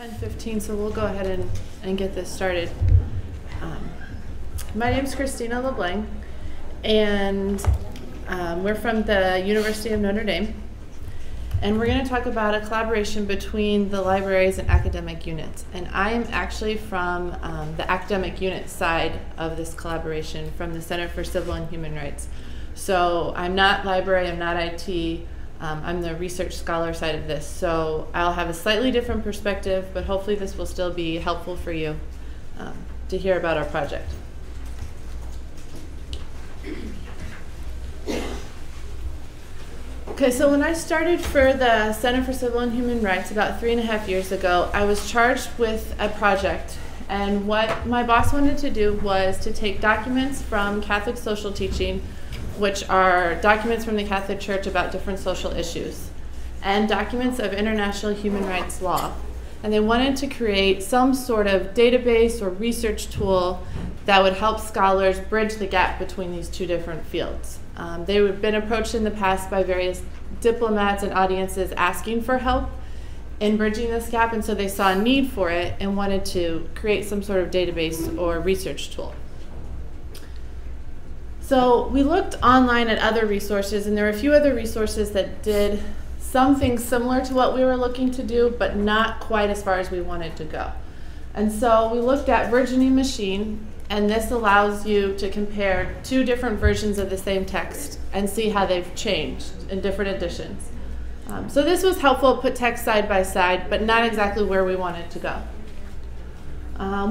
10:15, so we'll go ahead and get this started. My name's Christina LeBlanc, and we're from the University of Notre Dame, and we're going to talk about a collaboration between the libraries and academic units. And I am actually from the academic unit side of this collaboration, from the Center for Civil and Human Rights. So I'm not library, I'm not IT, I'm the research scholar side of this, so I'll have a slightly different perspective, but hopefully this will still be helpful for you to hear about our project. Okay, so when I started for the Center for Civil and Human Rights about 3.5 years ago, I was charged with a project, and what my boss wanted to do was to take documents from Catholic social teaching, which are documents from the Catholic Church about different social issues, and documents of international human rights law. And they wanted to create some sort of database or research tool that would help scholars bridge the gap between these two different fields. They have been approached in the past by various diplomats and audiences asking for help in bridging this gap, and so they saw a need for it and wanted to create some sort of database or research tool. So we looked online at other resources, and there were a few other resources that did some things similar to what we were looking to do, but not quite as far as we wanted to go. And so we looked at Virginie Machine, and this allows you to compare two different versions of the same text and see how they've changed in different editions. So this was helpful, put text side by side, but not exactly where we wanted to go.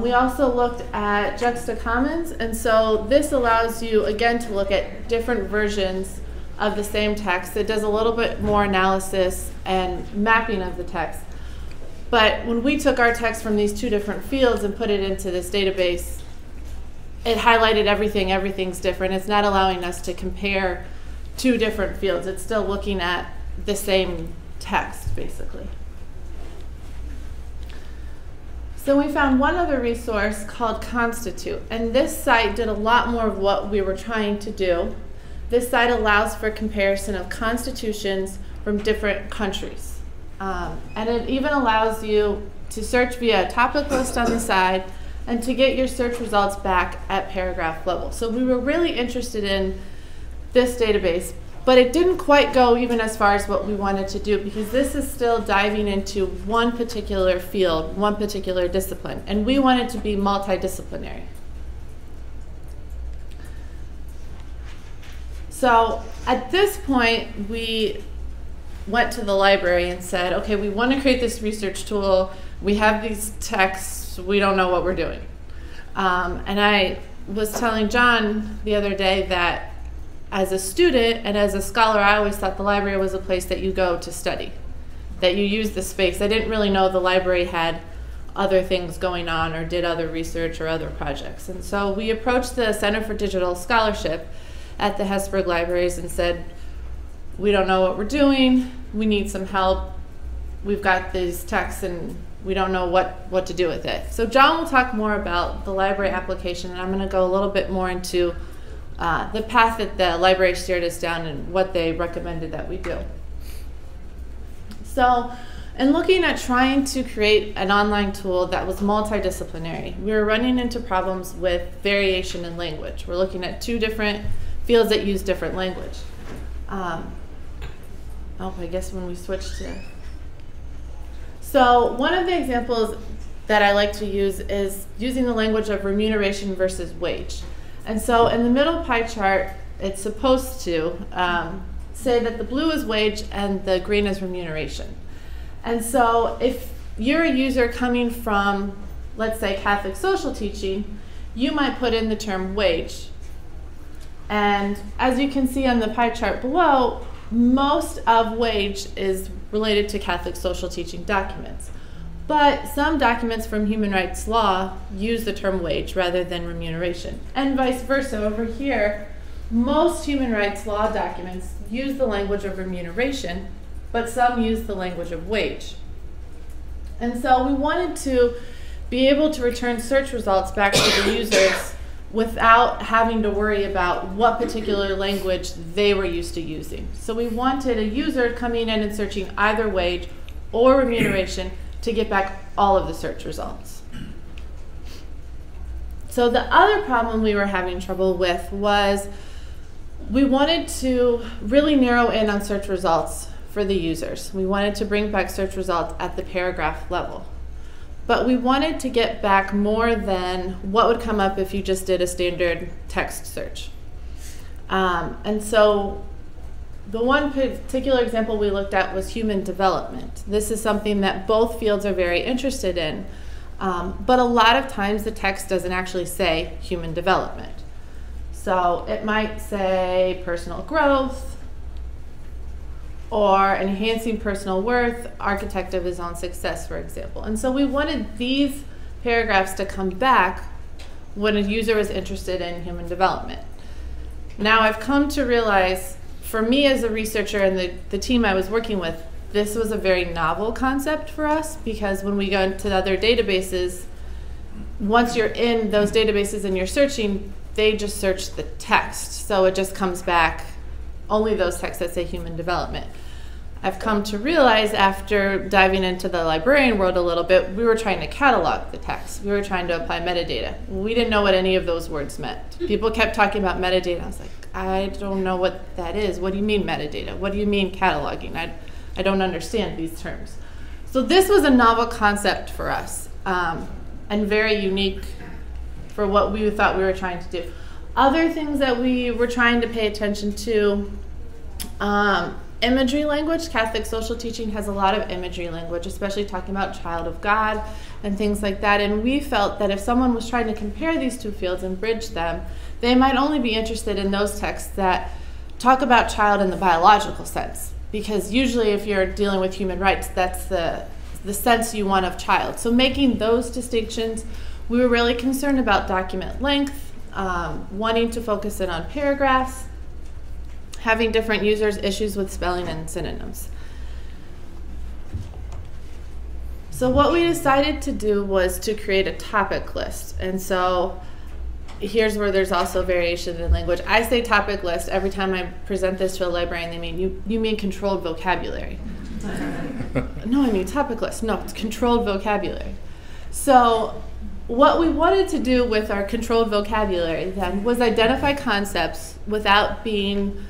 We also looked at Juxta Commons, and so this allows you, again, to look at different versions of the same text. It does a little bit more analysis and mapping of the text. But when we took our text from these two different fields and put it into this database, it highlighted everything. Everything's different. It's not allowing us to compare two different fields. It's still looking at the same text, basically. So we found one other resource called Constitute, and this site did a lot more of what we were trying to do. This site allows for comparison of constitutions from different countries. And it even allows you to search via a topic list on the side and to get your search results back at paragraph level. So we were really interested in this database, but it didn't quite go even as far as what we wanted to do, because this is still diving into one particular field, one particular discipline, and we wanted to be multidisciplinary. So at this point, we went to the library and said, okay, we want to create this research tool. We have these texts. We don't know what we're doing. And I was telling John the other day that as a student and as a scholar, I always thought the library was a place that you go to study, that you use the space. I didn't really know the library had other things going on or did other research or other projects. And so we approached the Center for Digital Scholarship at the Hesburgh Libraries and said, we don't know what we're doing, we need some help, we've got these texts and we don't know what to do with it. So John will talk more about the library application, and I'm going to go a little bit more into the path that the library steered us down and what they recommended that we do. So in looking at trying to create an online tool that was multidisciplinary, we were running into problems with variation in language. We're looking at two different fields that use different language. I guess when we switch to... So one of the examples that I like to use is using the language of remuneration versus wage. And so in the middle pie chart, it's supposed to say that the blue is wage and the green is remuneration. And so if you're a user coming from, let's say, Catholic social teaching, you might put in the term wage. And as you can see on the pie chart below, most of wage is related to Catholic social teaching documents. But some documents from human rights law use the term wage rather than remuneration. And vice versa, over here, most human rights law documents use the language of remuneration, but some use the language of wage. And so we wanted to be able to return search results back to the users without having to worry about what particular language they were used to using. So we wanted a user coming in and searching either wage or remuneration to get back all of the search results. So the other problem we were having trouble with was we wanted to really narrow in on search results for the users. We wanted to bring back search results at the paragraph level. But we wanted to get back more than what would come up if you just did a standard text search. And so the one particular example we looked at was human development. This is something that both fields are very interested in. But a lot of times the text doesn't actually say human development. So it might say personal growth or enhancing personal worth, architect of his own success, for example. And so we wanted these paragraphs to come back when a user was interested in human development. Now I've come to realize, for me as a researcher and the team I was working with, this was a very novel concept for us, because when we go into other databases, once you're in those databases and you're searching, they just search the text. So it just comes back only those texts that say human development. I've come to realize after diving into the librarian world a little bit, we were trying to catalog the text. We were trying to apply metadata. We didn't know what any of those words meant. People kept talking about metadata. I was like, I don't know what that is. What do you mean metadata? What do you mean cataloging? I don't understand these terms. So this was a novel concept for us, and very unique for what we thought we were trying to do. Other things that we were trying to pay attention to, imagery language. Catholic social teaching has a lot of imagery language, especially talking about child of God and things like that. And we felt that if someone was trying to compare these two fields and bridge them, they might only be interested in those texts that talk about child in the biological sense. Because usually if you're dealing with human rights, that's the sense you want of child. So making those distinctions, we were really concerned about document length, wanting to focus in on paragraphs, having different users, issues with spelling and synonyms. So what we decided to do was to create a topic list. And so here's where there's also variation in language. I say topic list. Every time I present this to a librarian, they mean, you mean controlled vocabulary. No, I mean topic list. No, it's controlled vocabulary. So what we wanted to do with our controlled vocabulary then was identify concepts without being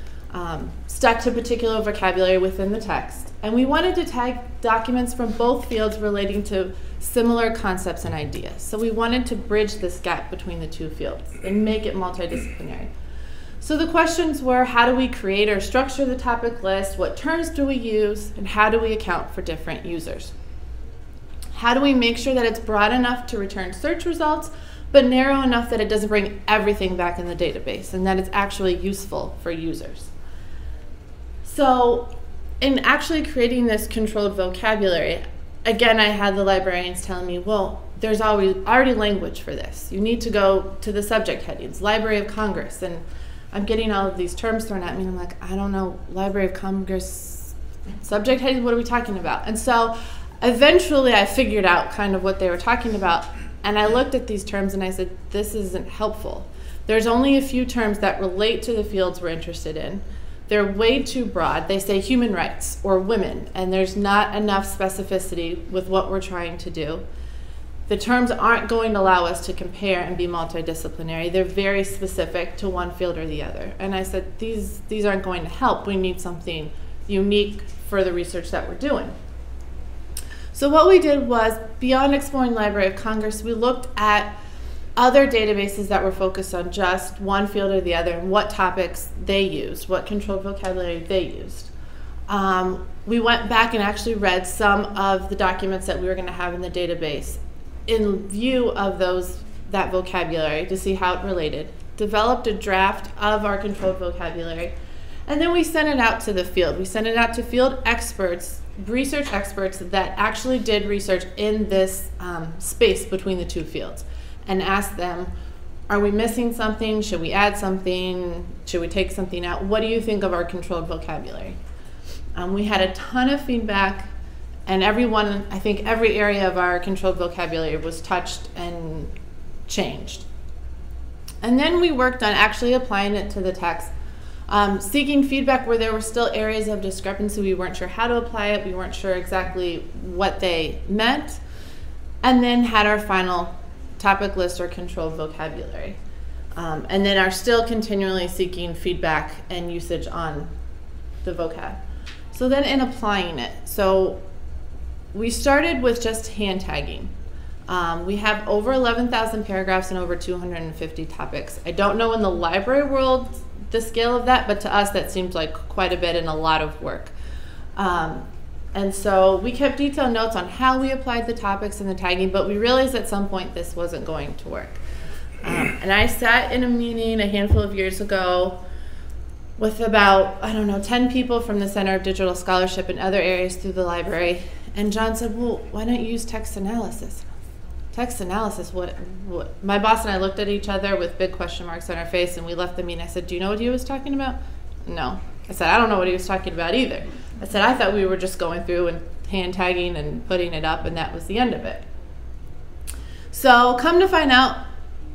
stuck to particular vocabulary within the text. And we wanted to tag documents from both fields relating to similar concepts and ideas. So we wanted to bridge this gap between the two fields and make it multidisciplinary. So the questions were, how do we create or structure the topic list? What terms do we use? And how do we account for different users? How do we make sure that it's broad enough to return search results, but narrow enough that it doesn't bring everything back in the database and that it's actually useful for users? So in actually creating this controlled vocabulary, again, I had the librarians telling me, well, there's already language for this. You need to go to the subject headings, Library of Congress. And I'm getting all of these terms thrown at me, and I'm like, I don't know, Library of Congress, subject headings, what are we talking about? And so eventually I figured out kind of what they were talking about, and I looked at these terms and I said, this isn't helpful. There's only a few terms that relate to the fields we're interested in. They're way too broad. They say human rights or women, and there's not enough specificity with what we're trying to do. The terms aren't going to allow us to compare and be multidisciplinary. They're very specific to one field or the other. And I said, these aren't going to help. We need something unique for the research that we're doing. So what we did was, beyond exploring Library of Congress, we looked at other databases that were focused on just one field or the other and what topics they used, what controlled vocabulary they used. We went back and actually read some of the documents that we were going to have in the database in view of that vocabulary to see how it related, developed a draft of our controlled vocabulary, and then we sent it out to the field. We sent it out to field experts, research experts that actually did research in this space between the two fields, and ask them, are we missing something? Should we add something? Should we take something out? What do you think of our controlled vocabulary? We had a ton of feedback, and everyone, I think every area of our controlled vocabulary was touched and changed. And then we worked on actually applying it to the text, Seeking feedback where there were still areas of discrepancy. We weren't sure how to apply it. We weren't sure exactly what they meant. And then had our final topic list or controlled vocabulary. And then are still continually seeking feedback and usage on the vocab. So then in applying it, so we started with just hand tagging. We have over 11,000 paragraphs and over 250 topics. I don't know in the library world the scale of that, but to us that seems like quite a bit and a lot of work. And so we kept detailed notes on how we applied the topics and the tagging, but we realized at some point this wasn't going to work. And I sat in a meeting a handful of years ago with about, 10 people from the Center for Digital Scholarship and other areas through the library, and John said, well, why don't you use text analysis? Text analysis, what? My boss and I looked at each other with big question marks on our face, and we left the meeting. I said, do you know what he was talking about? No. I said, I don't know what he was talking about either. I said, I thought we were just going through and hand tagging and putting it up, and that was the end of it. So come to find out,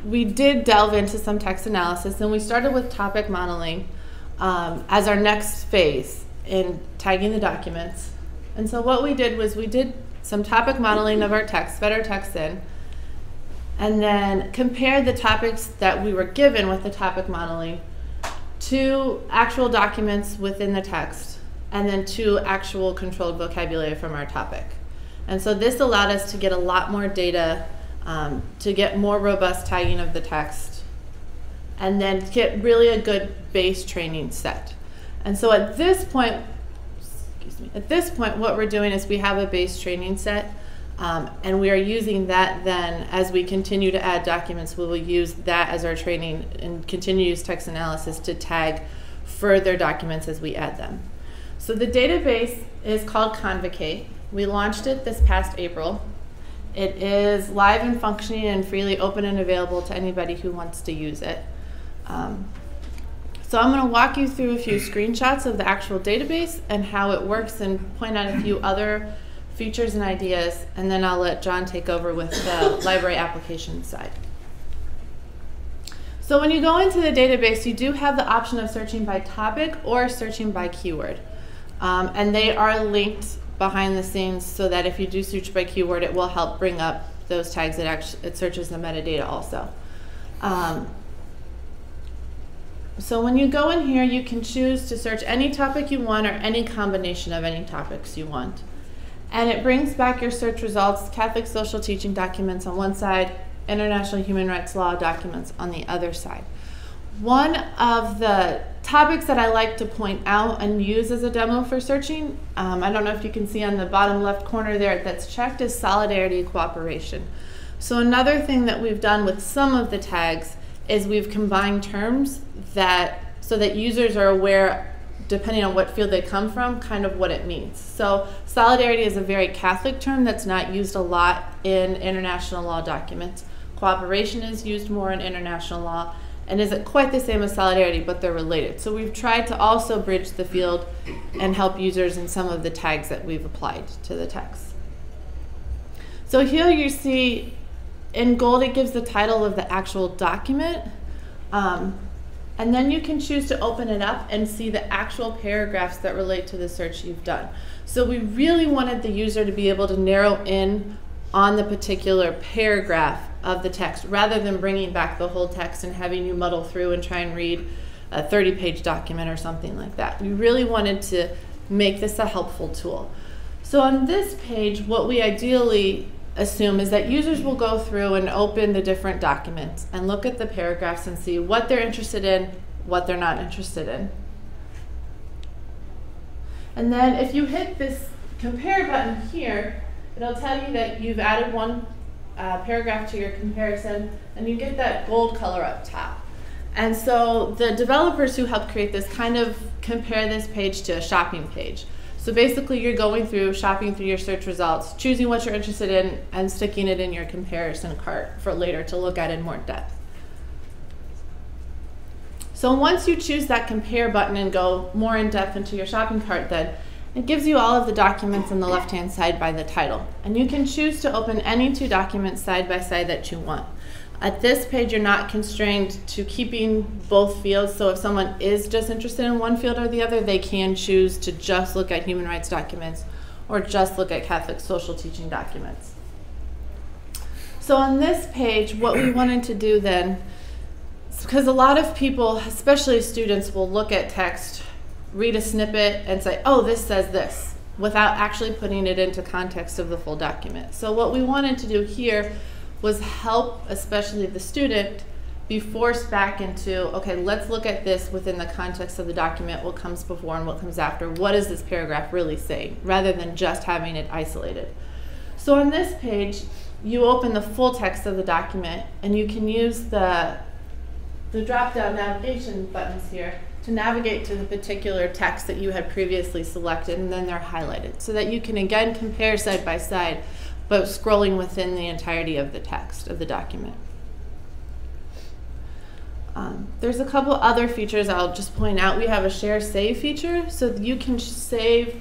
we did delve into some text analysis, and we started with topic modeling as our next phase in tagging the documents. And so what we did was we did some topic modeling of our text, fed our text in, and then compared the topics that we were given with the topic modeling to actual documents within the text, and then to actual controlled vocabulary from our topic. And so this allowed us to get a lot more data, to get more robust tagging of the text, and then get really a good base training set. And so at this point, what we're doing is we have a base training set, and we are using that then as we continue to add documents. We will use that as our training and continue to use text analysis to tag further documents as we add them. So the database is called Convocate. We launched it this past April. It is live and functioning and freely open and available to anybody who wants to use it. So I'm going to walk you through a few screenshots of the actual database and how it works and point out a few other features and ideas, and then I'll let John take over with the library application side. So when you go into the database, you do have the option of searching by topic or searching by keyword. And they are linked behind the scenes so that if you do search by keyword, it will help bring up those tags. It searches the metadata also. So when you go in here, you can choose to search any topic you want or any combination of any topics you want. And it brings back your search results, Catholic social teaching documents on one side, international human rights law documents on the other side. One of the topics that I like to point out and use as a demo for searching, I don't know if you can see on the bottom left corner there that's checked, is solidarity and cooperation. So another thing that we've done with some of the tags is we've combined terms that so that users are aware, depending on what field they come from, kind of what it means. So solidarity is a very Catholic term that's not used a lot in international law documents. Cooperation is used more in international law and isn't quite the same as solidarity, but they're related. So we've tried to also bridge the field and help users in some of the tags that we've applied to the text. So here you see in gold, it gives the title of the actual document, and then you can choose to open it up and see the actual paragraphs that relate to the search you've done. So we really wanted the user to be able to narrow in on the particular paragraph of the text rather than bringing back the whole text and having you muddle through and try and read a 30-page document or something like that. We really wanted to make this a helpful tool. So on this page, what we ideally assume is that users will go through and open the different documents and look at the paragraphs and see what they're interested in, what they're not interested in. And then if you hit this compare button here, it'll tell you that you've added one paragraph to your comparison, and you get that gold color up top. And so the developers who helped create this kind of compare this page to a shopping page. So basically you're going through, shopping through your search results, choosing what you're interested in, and sticking it in your comparison cart for later to look at in more depth. So once you choose that compare button and go more in depth into your shopping cart, then it gives you all of the documents on the left-hand side by the title. And you can choose to open any two documents side by side that you want. At this page, you're not constrained to keeping both fields, so if someone is just interested in one field or the other, they can choose to just look at human rights documents or just look at Catholic social teaching documents. So on this page, what we wanted to do then, because a lot of people, especially students, will look at text, read a snippet, and say, oh, this says this, without actually putting it into context of the full document. So what we wanted to do here was help, especially the student, be forced back into, okay, let's look at this within the context of the document, what comes before and what comes after, what is this paragraph really saying, rather than just having it isolated. So on this page, you open the full text of the document, and you can use the drop-down navigation buttons here to navigate to the particular text that you had previously selected, and then they're highlighted, so that you can again compare side by side, but scrolling within the entirety of the text of the document. There's a couple other features I'll just point out. We have a share save feature, so you can save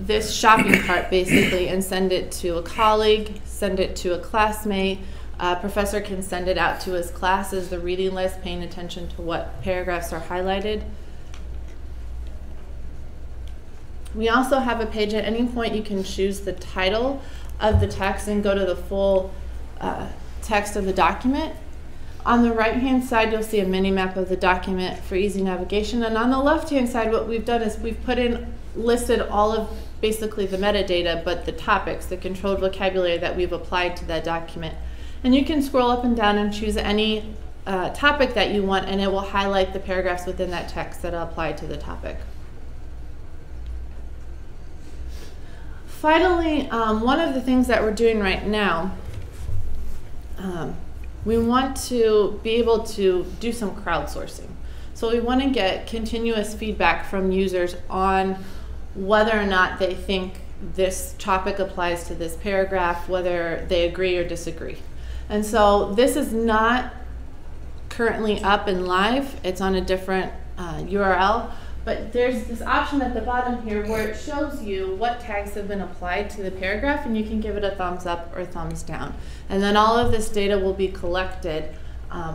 this shopping cart basically and send it to a colleague, send it to a classmate. A professor can send it out to his class as the reading list, paying attention to what paragraphs are highlighted. We also have a page. At any point you can choose the title of the text and go to the full text of the document. On the right-hand side, you'll see a mini-map of the document for easy navigation. And on the left-hand side, what we've done is we've put in, listed all of basically the metadata, but the topics, the controlled vocabulary that we've applied to that document. And you can scroll up and down and choose any topic that you want, and it will highlight the paragraphs within that text that apply to the topic. Finally, one of the things that we're doing right now, we want to be able to do some crowdsourcing. So we want to get continuous feedback from users on whether or not they think this topic applies to this paragraph, whether they agree or disagree. And so this is not currently up and live. It's on a different URL. But there's this option at the bottom here where it shows you what tags have been applied to the paragraph, and you can give it a thumbs up or thumbs down. And then all of this data will be collected.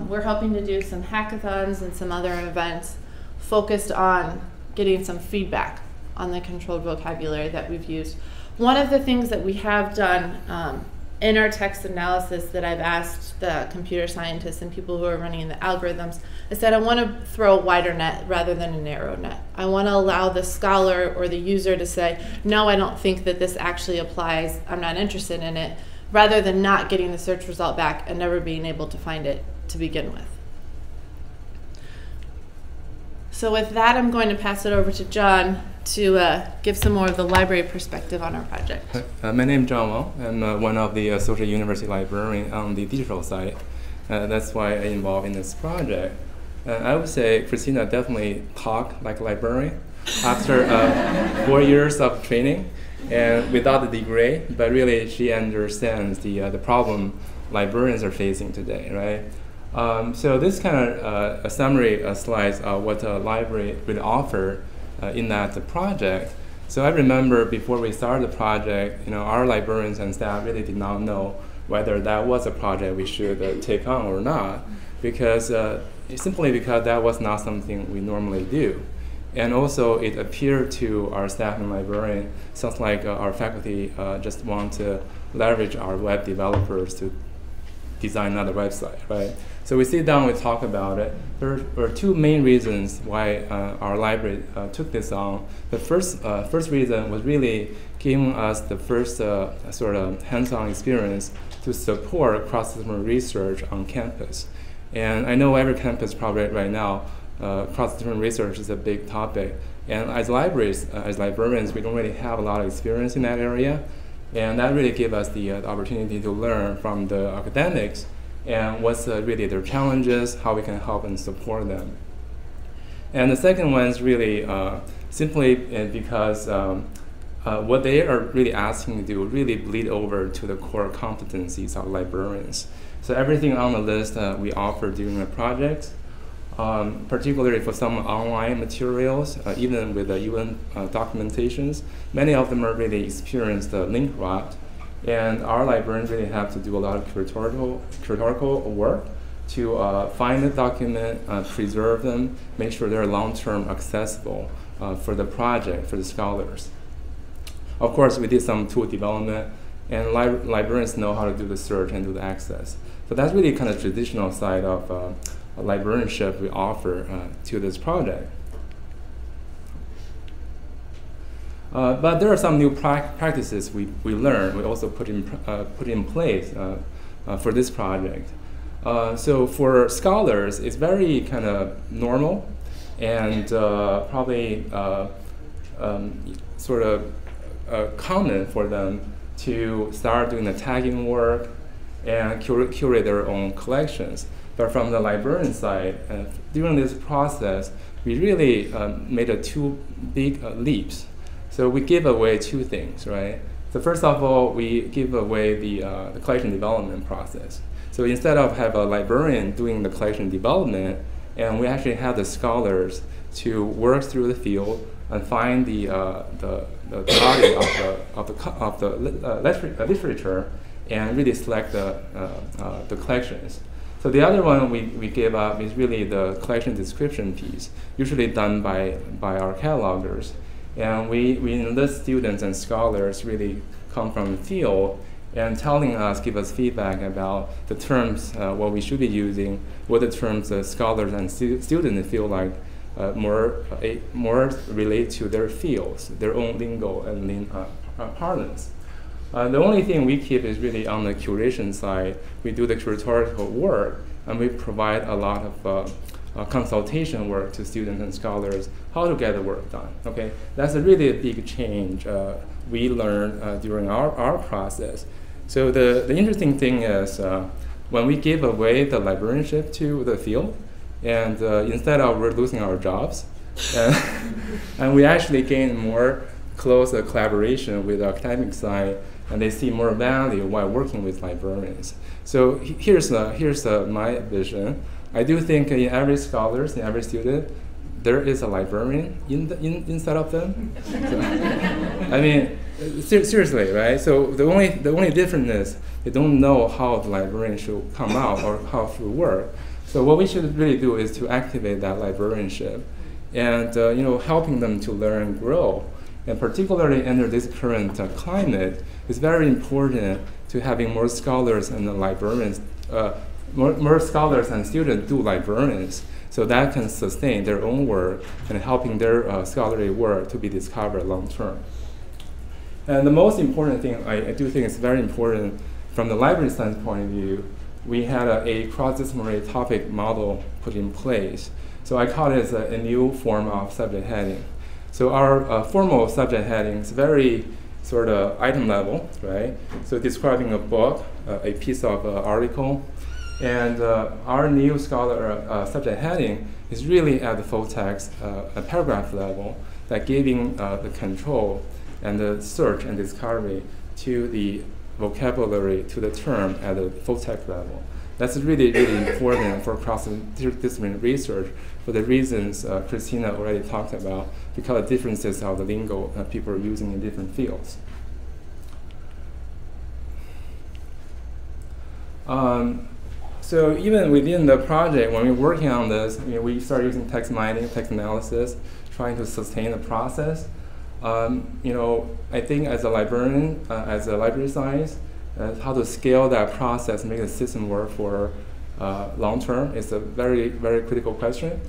We're hoping to do some hackathons and some other events focused on getting some feedback on the controlled vocabulary that we've used. One of the things that we have done in our text analysis that I've asked the computer scientists and people who are running the algorithms is that I want to throw a wider net rather than a narrow net. I want to allow the scholar or the user to say, no, I don't think that this actually applies, I'm not interested in it, rather than not getting the search result back and never being able to find it to begin with. So with that, I'm going to pass it over to John to give some more of the library perspective on our project. My name is John Wong. I'm one of the Associate University Librarian on the digital side. That's why I'm involved in this project. I would say Christina definitely talked like a librarian after 4 years of training and without a degree, but really she understands the problem librarians are facing today, right? So this kind of a summary slides of what a library would offer in that project. So I remember before we started the project, you know, our librarians and staff really did not know whether that was a project we should take on or not, because simply because that was not something we normally do. And also it appeared to our staff and librarian, sounds like our faculty just want to leverage our web developers to design another website, right? So we sit down, we talk about it. There were two main reasons why our library took this on. The first reason was really giving us the first sort of hands-on experience to support cross-disciplinary research on campus. And I know every campus probably right now, cross-disciplinary research is a big topic. And as librarians, we don't really have a lot of experience in that area. And that really gave us the opportunity to learn from the academics and what's really their challenges, how we can help and support them. And the second one is really simply because what they are really asking to do really bleed over to the core competencies of librarians. So everything on the list we offer during the project, particularly for some online materials, even with the UN documentations. Many of them are really experienced link rot, And our librarians really have to do a lot of curatorial work to find the document, preserve them, make sure they're long-term accessible for the project, for the scholars. Of course, we did some tool development, and librarians know how to do the search and do the access. So that's really kind of traditional side of librarianship we offer to this project. But there are some new practices we learned, we also put in place for this project. So for scholars, it's very kind of normal and probably sort of common for them to start doing the tagging work and curate their own collections. But from the librarian side, during this process, we really made two big leaps. So we give away two things, right? So first of all, we give away the collection development process. So instead of have a librarian doing the collection development, and we actually have the scholars to work through the field and find the body of the literature and really select the collections. So the other one we gave up is really the collection description piece, usually done by our catalogers. And we enlist students and scholars really come from the field and telling us, give us feedback about the terms, what we should be using, what the terms that scholars and students feel like more relate to their fields, their own lingo and parlance. The only thing we keep is really on the curation side. We do the curatorial work, and we provide a lot of consultation work to students and scholars how to get the work done. Okay, that's a really big change we learned during our process. So the interesting thing is when we give away the librarianship to the field, and instead of we're losing our jobs, and we actually gain more close collaboration with the academic side, and they see more value while working with librarians. So here's my vision. I do think in every scholar, in every student, there is a librarian inside of them. So, I mean, seriously, right? So the only difference is they don't know how the librarian should come out or how it should work. So what we should really do is to activate that librarianship, and you know, helping them to learn and grow. And particularly under this current climate, it's very important to having more scholars and librarians. More scholars and students do librarians, so that can sustain their own work and helping their scholarly work to be discovered long term. And the most important thing, I do think it's very important from the library science point of view, we had a cross-disciplinary topic model put in place. So I call it a new form of subject heading. So our formal subject heading is very sort of item level, right? So describing a book, a piece of article, and our new scholar subject heading is really at the full text paragraph level that giving the control and the search and discovery to the vocabulary, to the term at the full text level. That's really, really important for cross-disciplinary research for the reasons Christina already talked about, because of the differences of the lingo that people are using in different fields. So even within the project, when we're working on this, you know, we start using text mining, text analysis, trying to sustain the process. You know, I think as a librarian, as a library science, how to scale that process, make the system work for long term is a very, very critical question.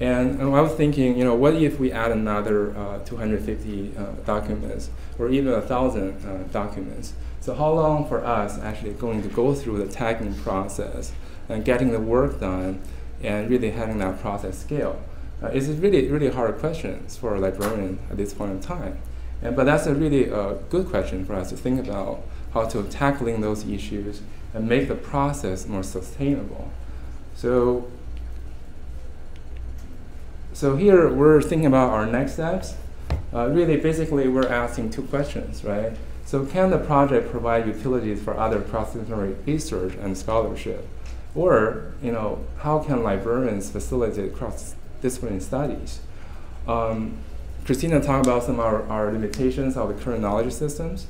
And I was thinking, you know, what if we add another 250 documents or even 1,000 documents? So how long for us actually going to go through the tagging process and getting the work done and really having that process scale? It's really, really hard questions for a librarian at this point in time. But that's a really good question for us to think about how to tackling those issues and make the process more sustainable. So here we're thinking about our next steps. Really, basically, we're asking two questions, right? So can the project provide utilities for other cross-disciplinary research and scholarship? Or, you know, how can librarians facilitate cross-disciplinary studies? Christina talked about some of our limitations of the current knowledge systems.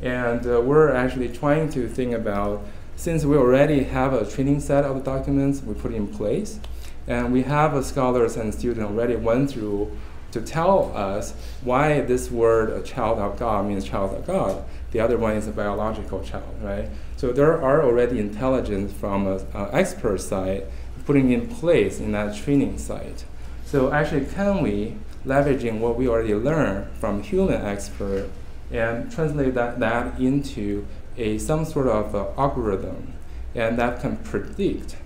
And we're actually trying to think about, since we already have a training set of documents we put in place, and we have scholars and students already went through to tell us why this word a child of God means child of God. The other one is a biological child, right? So there are already intelligence from an expert side putting in place in that training site. So actually, can we, leveraging what we already learned from human expert, and translate that into some sort of algorithm, and that can predict,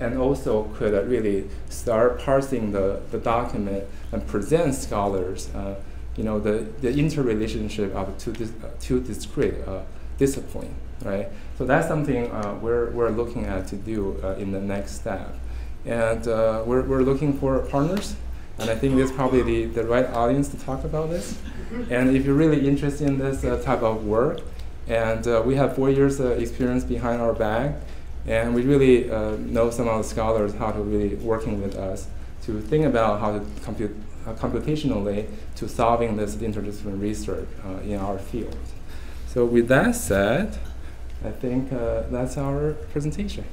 and also could really start parsing the document and present scholars, the interrelationship of two discrete disciplines, right? So that's something we're looking at to do in the next step. And we're looking for partners, and I think this is probably the right audience to talk about this. And if you're really interested in this type of work, and we have 4 years of experience behind our back, and we really know some of the scholars how to really working with us to think about how to computationally to solving this interdisciplinary research in our field. So with that said, I think that's our presentation.